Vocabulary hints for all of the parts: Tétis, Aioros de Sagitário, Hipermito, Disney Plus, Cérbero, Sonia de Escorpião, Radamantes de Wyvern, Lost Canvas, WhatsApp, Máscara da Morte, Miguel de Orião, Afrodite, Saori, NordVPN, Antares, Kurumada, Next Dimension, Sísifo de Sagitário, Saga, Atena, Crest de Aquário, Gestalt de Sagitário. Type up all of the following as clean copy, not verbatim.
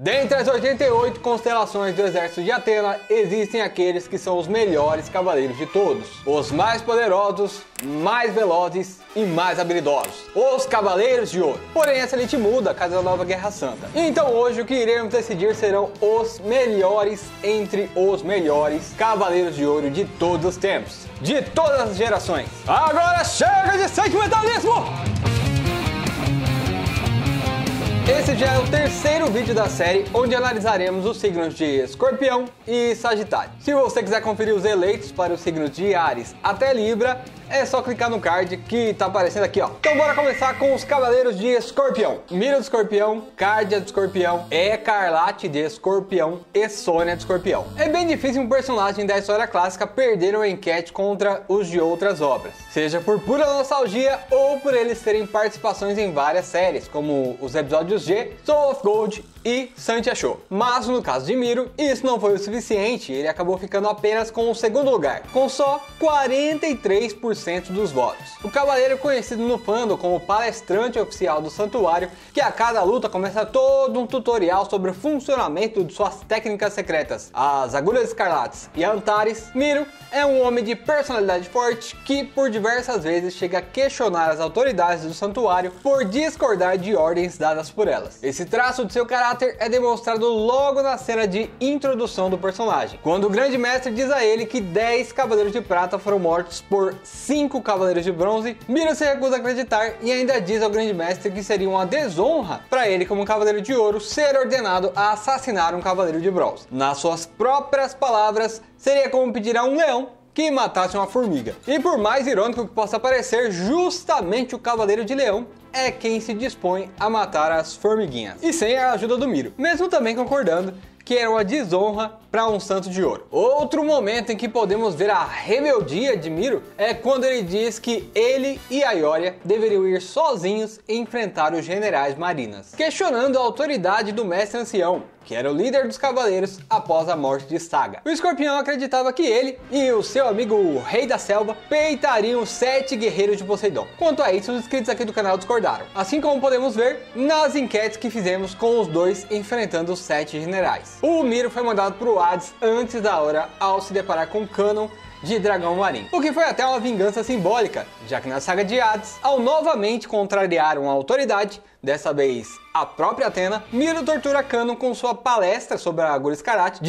Dentre as 88 constelações do exército de Atena, existem aqueles que são os melhores cavaleiros de todos. Os mais poderosos, mais velozes e mais habilidosos. Os Cavaleiros de Ouro. Porém, essa elite muda a cada nova Guerra Santa. Então hoje o que iremos decidir serão os melhores entre os melhores Cavaleiros de Ouro de todos os tempos. De todas as gerações. Agora chega de sentimentalismo! Esse já é o terceiro vídeo da série, onde analisaremos os signos de Escorpião e Sagitário. Se você quiser conferir os eleitos para os signos de Áries até Libra, é só clicar no card que tá aparecendo aqui, ó. Então bora começar com os Cavaleiros de Escorpião. Mira do Escorpião, Kardia do Escorpião, Écarlate de Escorpião e Sônia de Escorpião. É bem difícil um personagem da história clássica perder uma enquete contra os de outras obras. Seja por pura nostalgia ou por eles terem participações em várias séries, como os episódios G, Soul of Gold e Saint Seiya. Mas no caso de Miro, isso não foi o suficiente, ele acabou ficando apenas com o segundo lugar, com só 43% dos votos. O cavaleiro é conhecido no fandom como palestrante oficial do santuário, que a cada luta começa todo um tutorial sobre o funcionamento de suas técnicas secretas, as agulhas escarlates e antares. Miro é um homem de personalidade forte que por diversas vezes chega a questionar as autoridades do santuário por discordar de ordens dadas por elas. Esse traço de seu caráter é demonstrado logo na cena de introdução do personagem, quando o grande mestre diz a ele que 10 cavaleiros de prata foram mortos por 5 cavaleiros de bronze. Miro se recusa a acreditar e ainda diz ao grande mestre que seria uma desonra para ele como um cavaleiro de ouro ser ordenado a assassinar um cavaleiro de bronze. Nas suas próprias palavras, seria como pedir a um leão que matasse uma formiga. E por mais irônico que possa parecer, justamente o cavaleiro de leão é quem se dispõe a matar as formiguinhas. E sem a ajuda do Miro, mesmo também concordando que era uma desonra para um santo de ouro. Outro momento em que podemos ver a rebeldia de Miro é quando ele diz que ele e Aioria deveriam ir sozinhos e enfrentar os generais marinas, questionando a autoridade do mestre ancião, que era o líder dos cavaleiros após a morte de Saga. O escorpião acreditava que ele e o seu amigo, o rei da selva, peitariam os 7 guerreiros de Poseidon. Quanto a isso, os inscritos aqui do canal discordaram, assim como podemos ver nas enquetes que fizemos com os dois enfrentando os 7 generais. O Miro foi mandado para o Hades antes da hora ao se deparar com Kanon de Dragão Marinho, o que foi até uma vingança simbólica, já que na saga de Hades, ao novamente contrariar uma autoridade, dessa vez a própria Atena, Miro tortura Kanon com sua palestra sobre a agulha escarlate,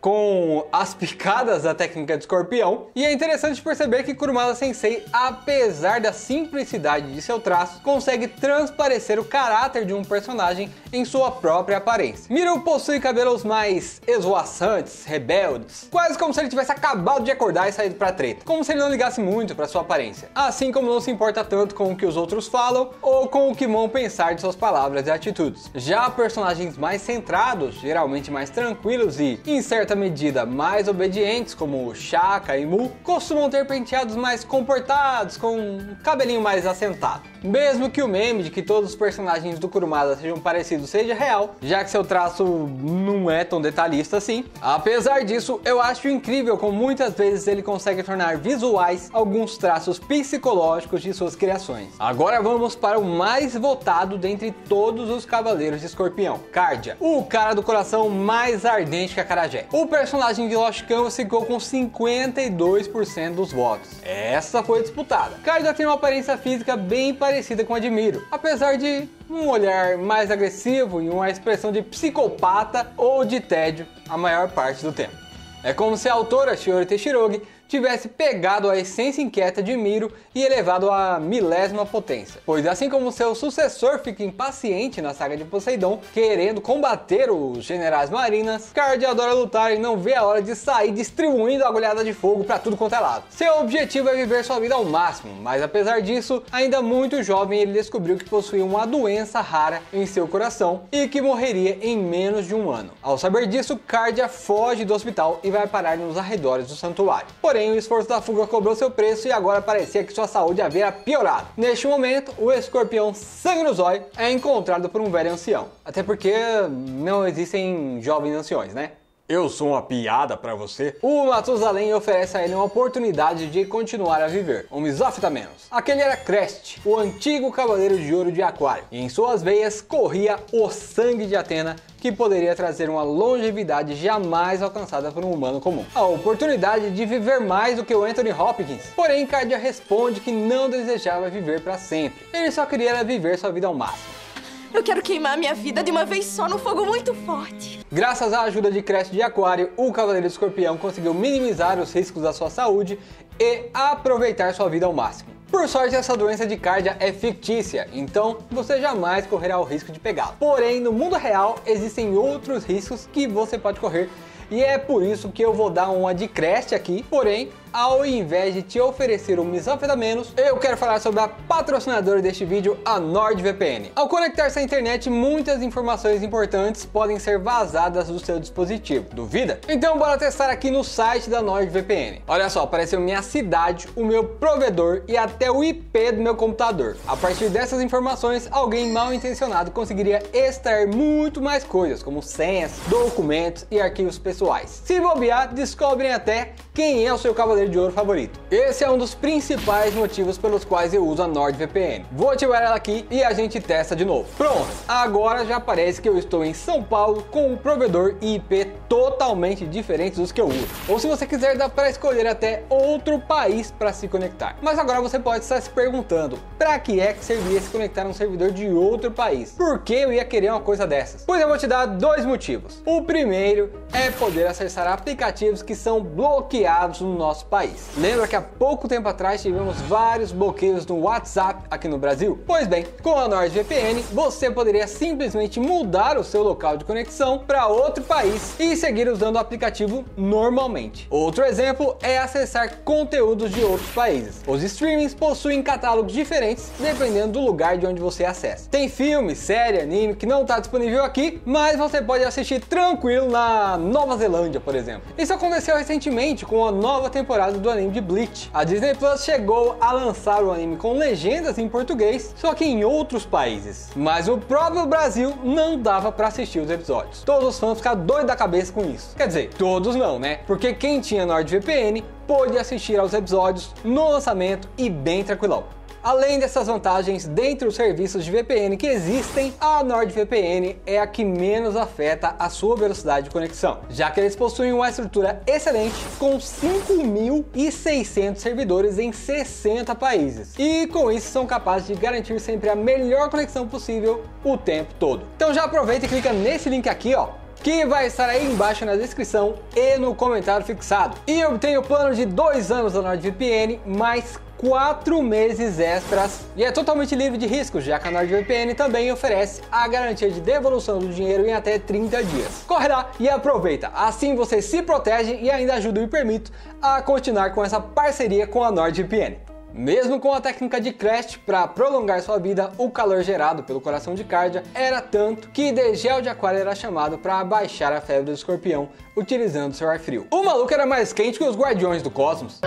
com as picadas da técnica de escorpião. E é interessante perceber que Kurumada Sensei, apesar da simplicidade de seu traço, consegue transparecer o caráter de um personagem em sua própria aparência. Miro possui cabelos mais esvoaçantes, rebeldes, quase como se ele tivesse acabado de acordar e saído pra treta, como se ele não ligasse muito pra sua aparência, assim como não se importa tanto com o que os outros falam ou com o que vão pensar de suas palavras e atitudes. Já personagens mais centrados, geralmente mais tranquilos e, em certa medida, mais obedientes, como Shaka e Mu, costumam ter penteados mais comportados, com um cabelinho mais assentado. Mesmo que o meme de que todos os personagens do Kurumada sejam parecidos seja real, já que seu traço não é tão detalhista assim, apesar disso, eu acho incrível como muitas vezes ele consegue tornar visuais alguns traços psicológicos de suas criações. Agora vamos para o mais votado dentre todos os cavaleiros de escorpião, Kardia, o cara do coração mais ardente que a Karajé. O personagem de Lost Canvas ficou com 52% dos votos. Essa foi disputada. Kardia tem uma aparência física bem parecida com a de Miro, apesar de um olhar mais agressivo e uma expressão de psicopata ou de tédio a maior parte do tempo. É como se a autora Shiori Teshirogi tivesse pegado a essência inquieta de Miro e elevado à 1000ª potência. Pois assim como seu sucessor fica impaciente na saga de Poseidon, querendo combater os generais marinas, Kardia adora lutar e não vê a hora de sair distribuindo agulhada de fogo para tudo quanto é lado. Seu objetivo é viver sua vida ao máximo, mas apesar disso, ainda muito jovem ele descobriu que possuía uma doença rara em seu coração e que morreria em menos de um ano. Ao saber disso, Kardia foge do hospital e vai parar nos arredores do santuário. Porém, o esforço da fuga cobrou seu preço e agora parecia que sua saúde havia piorado. Neste momento, o escorpião sangue no zóio é encontrado por um velho ancião. Até porque não existem jovens anciões, né? eu sou uma piada pra você? O Matusalém oferece a ele uma oportunidade de continuar a viver, um misófita menos. Aquele era Crest, o antigo Cavaleiro de Ouro de Aquário, e em suas veias corria o sangue de Atena, que poderia trazer uma longevidade jamais alcançada por um humano comum. A oportunidade de viver mais do que o Anthony Hopkins. Porém, Kardia responde que não desejava viver pra sempre. Ele só queria viver sua vida ao máximo. Eu quero queimar minha vida de uma vez só num fogo muito forte. Graças à ajuda de Crest de Aquário, o Cavaleiro do Escorpião conseguiu minimizar os riscos da sua saúde e aproveitar sua vida ao máximo. Por sorte, essa doença de Kardia é fictícia, então você jamais correrá o risco de pegá-la. Porém, no mundo real, existem outros riscos que você pode correr, e é por isso que eu vou dar uma de Crest aqui, porém, ao invés de te oferecer um misófita menos, eu quero falar sobre a patrocinadora deste vídeo, a NordVPN. Ao conectar-se à internet, muitas informações importantes podem ser vazadas do seu dispositivo. Duvida? Então bora testar aqui no site da NordVPN. Olha só, apareceu minha cidade, o meu provedor e até o IP do meu computador. A partir dessas informações, alguém mal intencionado conseguiria extrair muito mais coisas, como senhas, documentos e arquivos pessoais. Se bobear, descobrem até quem é o seu cavaleiro de ouro favorito. Esse é um dos principais motivos pelos quais eu uso a NordVPN. Vou ativar ela aqui e a gente testa de novo. Pronto, agora já parece que eu estou em São Paulo com um provedor e IP totalmente diferentes dos que eu uso. Ou se você quiser, dá para escolher até outro país para se conectar. Mas agora você pode estar se perguntando, para que é que servia se conectar a um servidor de outro país? Por que eu ia querer uma coisa dessas? Pois eu vou te dar dois motivos. O primeiro é poder acessar aplicativos que são bloqueados no nosso país. Lembra que há pouco tempo atrás tivemos vários bloqueios no WhatsApp aqui no Brasil? Pois bem, com a NordVPN você poderia simplesmente mudar o seu local de conexão para outro país e seguir usando o aplicativo normalmente. Outro exemplo é acessar conteúdos de outros países. Os streamings possuem catálogos diferentes dependendo do lugar de onde você acessa. Tem filme, série, anime que não está disponível aqui, mas você pode assistir tranquilo na Nova Zelândia, por exemplo. Isso aconteceu recentemente com a nova temporada do anime de Bleach. A Disney Plus chegou a lançar o anime com legendas em português, só que em outros países. Mas o próprio Brasil não dava pra assistir os episódios. Todos os fãs ficaram doidos da cabeça com isso. Quer dizer, todos não, né? Porque quem tinha NordVPN pôde assistir aos episódios no lançamento e bem tranquilão. Além dessas vantagens, dentre os serviços de VPN que existem, a NordVPN é a que menos afeta a sua velocidade de conexão, já que eles possuem uma estrutura excelente com 5.600 servidores em 60 países. E com isso são capazes de garantir sempre a melhor conexão possível o tempo todo. Então já aproveita e clica nesse link aqui, ó, que vai estar aí embaixo na descrição e no comentário fixado. E obtenha o plano de 2 anos da NordVPN, mais 4 meses extras, e é totalmente livre de riscos, já que a NordVPN também oferece a garantia de devolução do dinheiro em até 30 dias. Corre lá e aproveita, assim você se protege e ainda ajuda o Hipermito a continuar com essa parceria com a NordVPN. Mesmo com a técnica de Crest para prolongar sua vida, o calor gerado pelo coração de Kardia era tanto que Dégel de Aquário era chamado para abaixar a febre do escorpião utilizando seu ar frio. O maluco era mais quente que os guardiões do cosmos.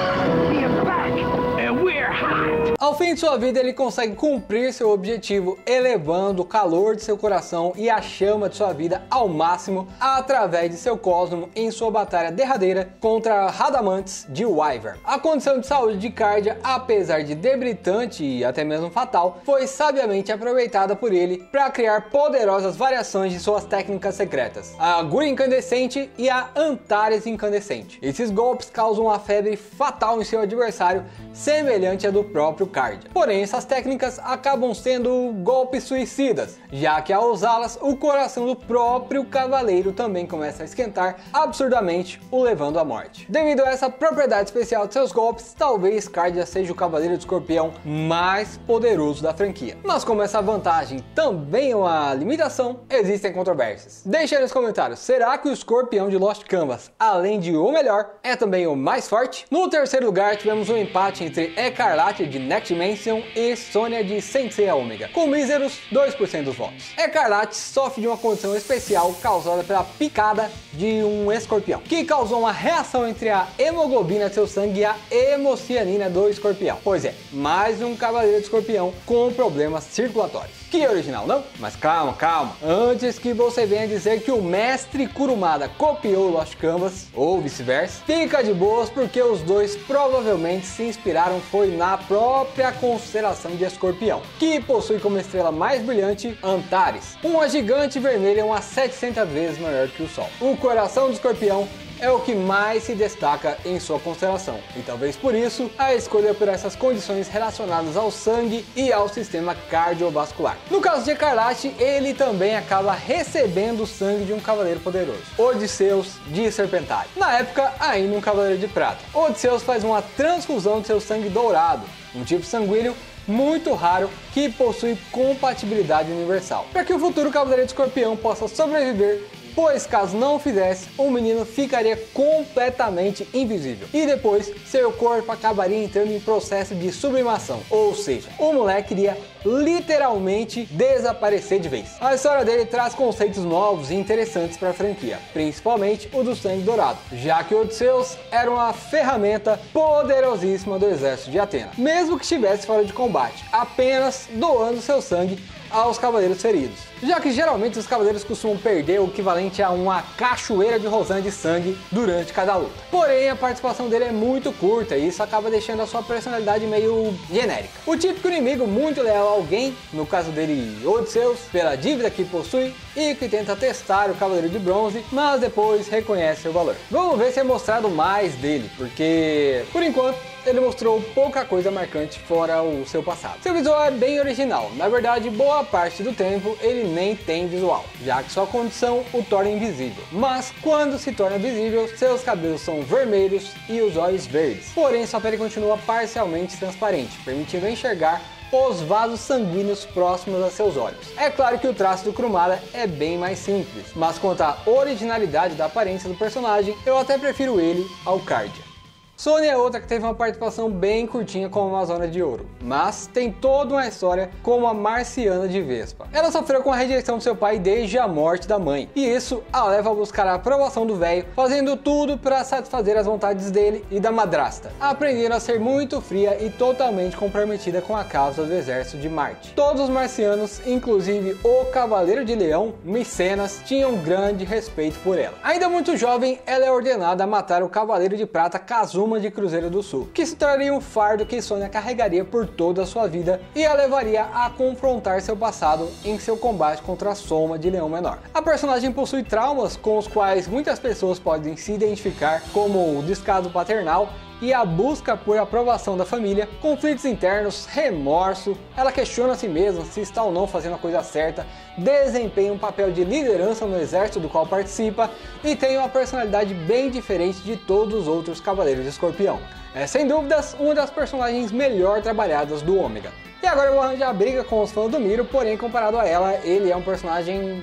Ao fim de sua vida, ele consegue cumprir seu objetivo, elevando o calor de seu coração e a chama de sua vida ao máximo através de seu cosmo em sua batalha derradeira contra Radamantes de Wyvern. A condição de saúde de Kardia, apesar de debilitante e até mesmo fatal, foi sabiamente aproveitada por ele para criar poderosas variações de suas técnicas secretas, a agulha incandescente e a Antares incandescente. Esses golpes causam uma febre fatal em seu adversário, semelhante à do próprio Kardia. Porém, essas técnicas acabam sendo golpes suicidas, já que ao usá-las, o coração do próprio cavaleiro também começa a esquentar absurdamente, o levando à morte. Devido a essa propriedade especial de seus golpes, talvez Kardia seja o Cavaleiro do Escorpião mais poderoso da franquia. Mas como essa vantagem também é uma limitação, existem controvérsias. Deixe aí nos comentários, será que o escorpião de Lost Canvas, além de o melhor, é também o mais forte? No terceiro lugar, tivemos um empate entre Écarlate de Dimension e Sonia de Saint Seiya Omega, com míseros 2% dos votos. Écarlate sofre de uma condição especial causada pela picada de um escorpião, que causou uma reação entre a hemoglobina de seu sangue e a hemocianina do escorpião. Pois é, mais um cavaleiro de escorpião com problemas circulatórios. Que original, não? Mas calma, calma. Antes que você venha dizer que o mestre Kurumada copiou Lost Canvas, ou vice-versa, fica de boas porque os dois provavelmente se inspiraram foi na própria constelação de Escorpião, que possui como estrela mais brilhante Antares, uma gigante vermelha umas 700 vezes maior que o Sol. O coração do Escorpião é o que mais se destaca em sua constelação, e talvez por isso a escolha por essas condições relacionadas ao sangue e ao sistema cardiovascular. No caso de Écarlate, ele também acaba recebendo o sangue de um cavaleiro poderoso, Odisseus de Serpentário, na época ainda um cavaleiro de prata. Odisseus faz uma transfusão de seu sangue dourado, um tipo sanguíneo muito raro que possui compatibilidade universal, para que o futuro cavaleiro de Escorpião possa sobreviver, pois caso não fizesse, o menino ficaria completamente invisível e depois seu corpo acabaria entrando em processo de sublimação, ou seja, o moleque iria literalmente desaparecer de vez. A história dele traz conceitos novos e interessantes para a franquia, principalmente o do sangue dourado, já que Odisseus era uma ferramenta poderosíssima do exército de Atena, mesmo que estivesse fora de combate, apenas doando seu sangue aos cavaleiros feridos, já que geralmente os cavaleiros costumam perder o equivalente a uma cachoeira de rozã de sangue durante cada luta. Porém, a participação dele é muito curta e isso acaba deixando a sua personalidade meio genérica. O típico inimigo muito leal a alguém, no caso dele Odisseus, pela dívida que possui e que tenta testar o cavaleiro de bronze, mas depois reconhece seu valor. Vamos ver se é mostrado mais dele, porque por enquanto ele mostrou pouca coisa marcante fora o seu passado. Seu visual é bem original, na verdade boa parte do tempo ele nem tem visual, já que sua condição o torna invisível. Mas quando se torna visível, seus cabelos são vermelhos e os olhos verdes. Porém, sua pele continua parcialmente transparente, permitindo enxergar os vasos sanguíneos próximos a seus olhos. É claro que o traço do Kurumada é bem mais simples, mas quanto à originalidade da aparência do personagem, eu até prefiro ele ao Kardia. Sonia é outra que teve uma participação bem curtinha como Amazônia de Ouro, mas tem toda uma história como a marciana de Vespa. Ela sofreu com a rejeição de seu pai desde a morte da mãe, e isso a leva a buscar a aprovação do velho, fazendo tudo para satisfazer as vontades dele e da madrasta, aprendendo a ser muito fria e totalmente comprometida com a causa do exército de Marte. Todos os marcianos, inclusive o Cavaleiro de Leão, Mecenas, tinham grande respeito por ela. Ainda muito jovem, ela é ordenada a matar o Cavaleiro de Prata Kazum de Cruzeiro do Sul, que se tornaria um fardo que Sonia carregaria por toda a sua vida e a levaria a confrontar seu passado em seu combate contra a Soma de Leão Menor. A personagem possui traumas com os quais muitas pessoas podem se identificar, como o descaso paternal e a busca por aprovação da família, conflitos internos, remorso, ela questiona a si mesma se está ou não fazendo a coisa certa, desempenha um papel de liderança no exército do qual participa e tem uma personalidade bem diferente de todos os outros Cavaleiros de Escorpião. É sem dúvidas uma das personagens melhor trabalhadas do Ômega. E agora eu vou arranjar briga com os fãs do Miro, porém comparado a ela, ele é um personagem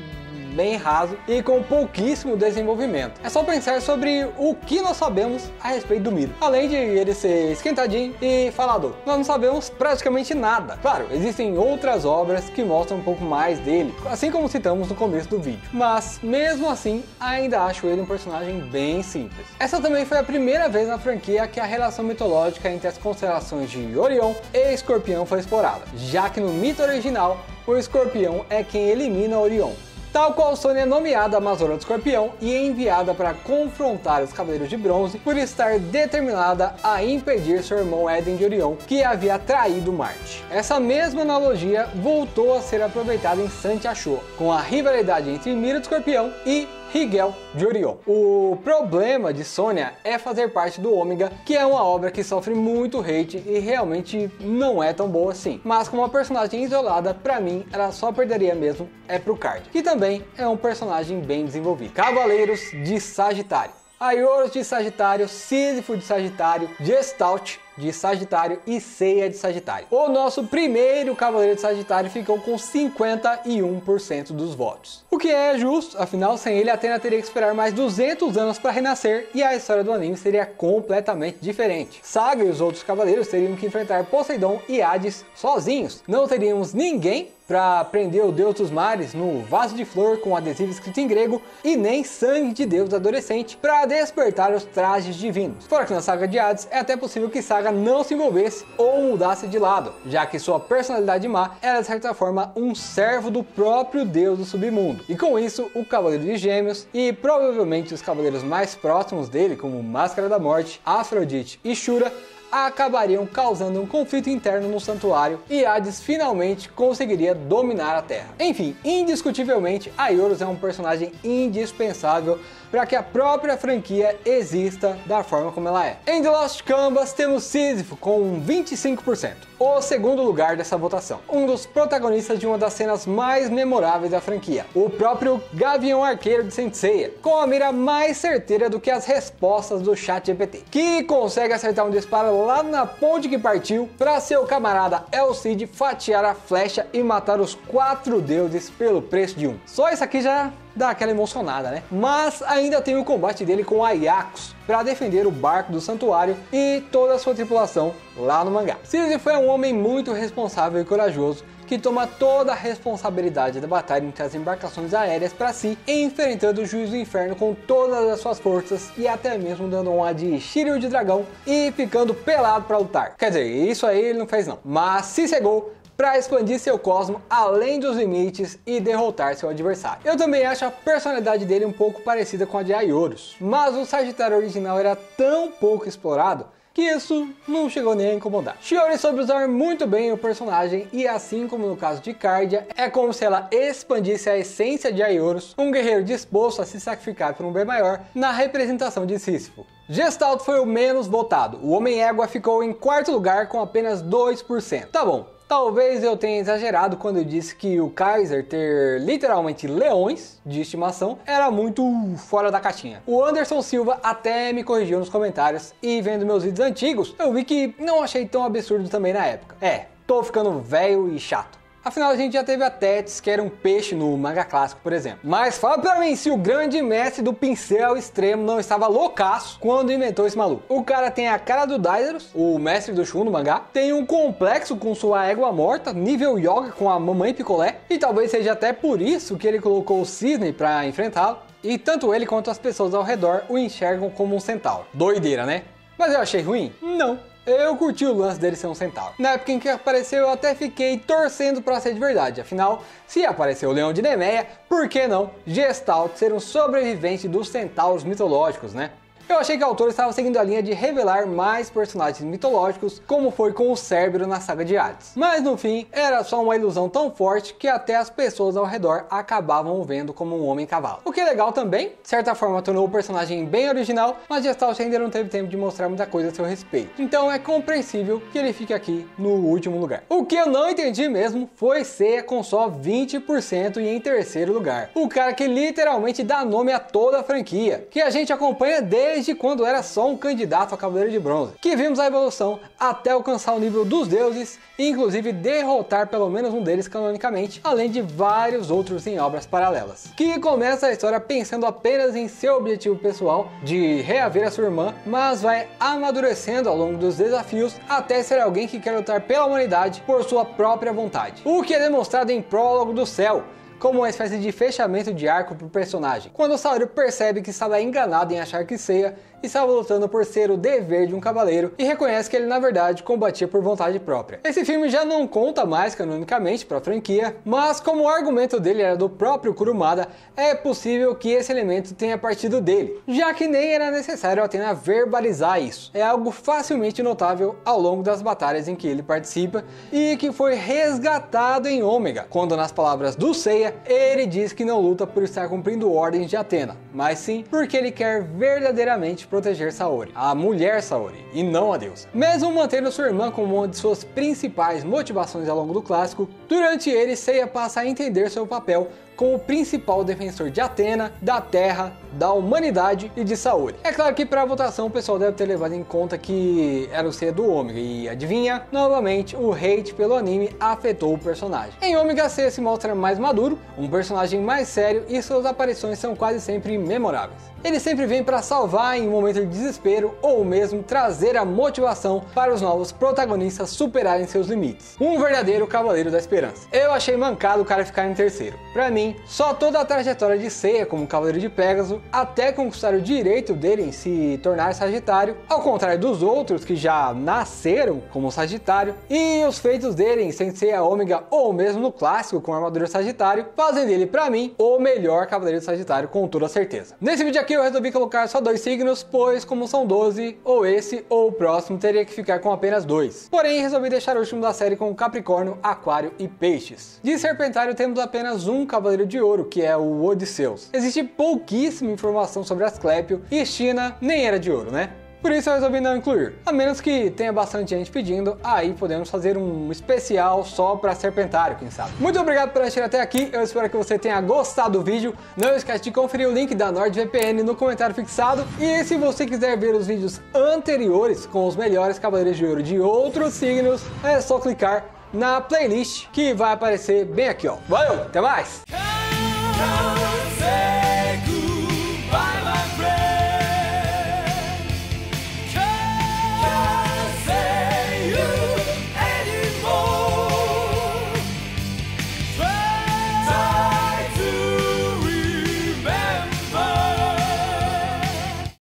bem raso e com pouquíssimo desenvolvimento. É só pensar sobre o que nós sabemos a respeito do Miro. Além de ele ser esquentadinho e falador, nós não sabemos praticamente nada. Claro, existem outras obras que mostram um pouco mais dele, assim como citamos no começo do vídeo. Mas, mesmo assim, ainda acho ele um personagem bem simples. Essa também foi a primeira vez na franquia que a relação mitológica entre as constelações de Orion e Escorpião foi explorada, já que no mito original, o Escorpião é quem elimina Orion. Tal qual Sonia é nomeada Amazônia do Escorpião e é enviada para confrontar os Cavaleiros de Bronze por estar determinada a impedir seu irmão Eden de Orion, que havia traído Marte. Essa mesma analogia voltou a ser aproveitada em Saint Seiya, com a rivalidade entre Mira do Escorpião e Miguel de Orião. O problema de Sonia é fazer parte do Ômega, que é uma obra que sofre muito hate e realmente não é tão boa assim. Mas como uma personagem isolada, pra mim, ela só perderia mesmo é pro Kardia, que também é um personagem bem desenvolvido. Cavaleiros de Sagitário. Aioros de Sagitário, Sísifo de Sagitário, Gestalt de Sagitário e Seiya de Sagitário. O nosso primeiro Cavaleiro de Sagitário ficou com 51% dos votos, o que é justo, afinal sem ele Atena teria que esperar mais 200 anos para renascer e a história do anime seria completamente diferente. Saga e os outros cavaleiros teriam que enfrentar Poseidon e Hades sozinhos, não teríamos ninguém para prender o deus dos mares no vaso de flor com adesivo escrito em grego, e nem sangue de deus adolescente para despertar os trajes divinos. Fora que na saga de Hades é até possível que Saga não se envolvesse ou mudasse de lado, já que sua personalidade má era de certa forma um servo do próprio deus do submundo, e com isso o Cavaleiro de Gêmeos e provavelmente os cavaleiros mais próximos dele, como Máscara da Morte, Afrodite e Shura, acabariam causando um conflito interno no santuário, e Hades finalmente conseguiria dominar a Terra. Enfim, indiscutivelmente, Aioros é um personagem indispensável para que a própria franquia exista da forma como ela é. Em The Lost Canvas temos Sísifo com 25%, o segundo lugar dessa votação, um dos protagonistas de uma das cenas mais memoráveis da franquia, o próprio Gavião Arqueiro de Saint Seiya, com a mira mais certeira do que as respostas do ChatGPT, que consegue acertar um disparo lá na ponte que partiu para seu camarada El Cid fatiar a flecha e matar os 4 deuses pelo preço de um. Só isso aqui já dá aquela emocionada, né? Mas ainda tem o combate dele com Aiacos para defender o barco do santuário e toda a sua tripulação lá no mangá. Sísifo é um homem muito responsável e corajoso, que toma toda a responsabilidade da batalha entre as embarcações aéreas para si, enfrentando o juiz do inferno com todas as suas forças e até mesmo dando uma de Shiori de dragão e ficando pelado para lutar. Quer dizer, isso aí ele não fez não, mas se cegou para expandir seu cosmo além dos limites e derrotar seu adversário. Eu também acho a personalidade dele um pouco parecida com a de Aioros, mas o Sagitário original era tão pouco explorado que isso não chegou nem a incomodar. Shiori soube usar muito bem o personagem, e assim como no caso de Kardia, é como se ela expandisse a essência de Aioros, um guerreiro disposto a se sacrificar por um bem maior, na representação de Sísifo. Gestalt foi o menos votado, o Homem-Égua ficou em quarto lugar com apenas 2%. Tá bom, talvez eu tenha exagerado quando eu disse que o Kaiser ter literalmente leões de estimação era muito fora da caixinha. O Anderson Silva até me corrigiu nos comentários, e vendo meus vídeos antigos, eu vi que não achei tão absurdo também na época. É, tô ficando velho e chato. Afinal, a gente já teve a Tétis, que era um peixe no manga clássico, por exemplo. Mas fala pra mim se o grande mestre do pincel extremo não estava loucaço quando inventou esse maluco. O cara tem a cara do Daisaros, o mestre do Shun do mangá, tem um complexo com sua égua morta, nível Yoga com a mamãe picolé, e talvez seja até por isso que ele colocou o cisne pra enfrentá-lo, e tanto ele quanto as pessoas ao redor o enxergam como um centauro. Doideira, né? Mas eu achei ruim? Não. Eu curti o lance dele ser um centauro. Na época em que apareceu, eu até fiquei torcendo pra ser de verdade. Afinal, se apareceu o Leão de Nemeia, por que não Gestalt ser um sobrevivente dos centauros mitológicos, né? Eu achei que o autor estava seguindo a linha de revelar mais personagens mitológicos, como foi com o Cérbero na saga de Hades. Mas no fim, era só uma ilusão tão forte que até as pessoas ao redor acabavam o vendo como um homem-cavalo. O que é legal também, de certa forma tornou o personagem bem original, mas Gestalt ainda não teve tempo de mostrar muita coisa a seu respeito. Então é compreensível que ele fique aqui no último lugar. O que eu não entendi mesmo foi Seiya com só 20% e em terceiro lugar. O cara que literalmente dá nome a toda a franquia, que a gente acompanha desde quando era só um candidato a Cavaleiro de Bronze, que vimos a evolução até alcançar o nível dos deuses e inclusive derrotar pelo menos um deles canonicamente, além de vários outros em obras paralelas. Que começa a história pensando apenas em seu objetivo pessoal de reaver a sua irmã, mas vai amadurecendo ao longo dos desafios até ser alguém que quer lutar pela humanidade por sua própria vontade. O que é demonstrado em Prólogo do Céu, como uma espécie de fechamento de arco para o personagem, quando Saori percebe que estava enganado em achar que Seiya estava lutando por ser o dever de um cavaleiro, e reconhece que ele na verdade combatia por vontade própria. Esse filme já não conta mais canonicamente para a franquia, mas como o argumento dele era do próprio Kurumada, é possível que esse elemento tenha partido dele, já que nem era necessário a Atena verbalizar isso. É algo facilmente notável ao longo das batalhas em que ele participa, e que foi resgatado em Ômega, quando nas palavras do Seiya, ele diz que não luta por estar cumprindo ordens de Atena, mas sim porque ele quer verdadeiramente proteger Saori, a mulher Saori, e não a deusa. Mesmo mantendo sua irmã como uma de suas principais motivações ao longo do clássico, durante ele Seiya passa a entender seu papel como o principal defensor de Atena, da Terra, da humanidade e de Saori. É claro que para a votação o pessoal deve ter levado em conta que era o Seiya do Ômega, e adivinha? Novamente, o hate pelo anime afetou o personagem. Em Ômega, Seiya se mostra mais maduro, um personagem mais sério, e suas aparições são quase sempre memoráveis. Ele sempre vem para salvar em um momento de desespero, ou mesmo trazer a motivação para os novos protagonistas superarem seus limites. Um verdadeiro Cavaleiro da Esperança. Eu achei mancado o cara ficar em terceiro. Para mim, só toda a trajetória de Seiya como Cavaleiro de Pégaso, até conquistar o direito dele em se tornar Sagitário, ao contrário dos outros que já nasceram como Sagitário, e os feitos dele em Saint Seiya Ômega ou mesmo no clássico com a armadura Sagitário, fazem dele pra mim o melhor Cavaleiro de Sagitário com toda certeza. Nesse vídeo aqui eu resolvi colocar só dois signos, pois como são 12, ou esse ou o próximo teria que ficar com apenas dois. Porém resolvi deixar o último da série com Capricórnio, Aquário e Peixes. De Serpentário temos apenas um Cavaleiro de Ouro, que é o Odisseus. Existe pouquíssima informação sobre Asclépio e China nem era de ouro, né? Por isso eu resolvi não incluir, a menos que tenha bastante gente pedindo, aí podemos fazer um especial só para Serpentário, quem sabe. Muito obrigado por assistir até aqui, eu espero que você tenha gostado do vídeo, não esquece de conferir o link da NordVPN no comentário fixado, e se você quiser ver os vídeos anteriores com os melhores Cavaleiros de Ouro de outros signos, é só clicar na playlist que vai aparecer bem aqui, ó. Valeu, até mais!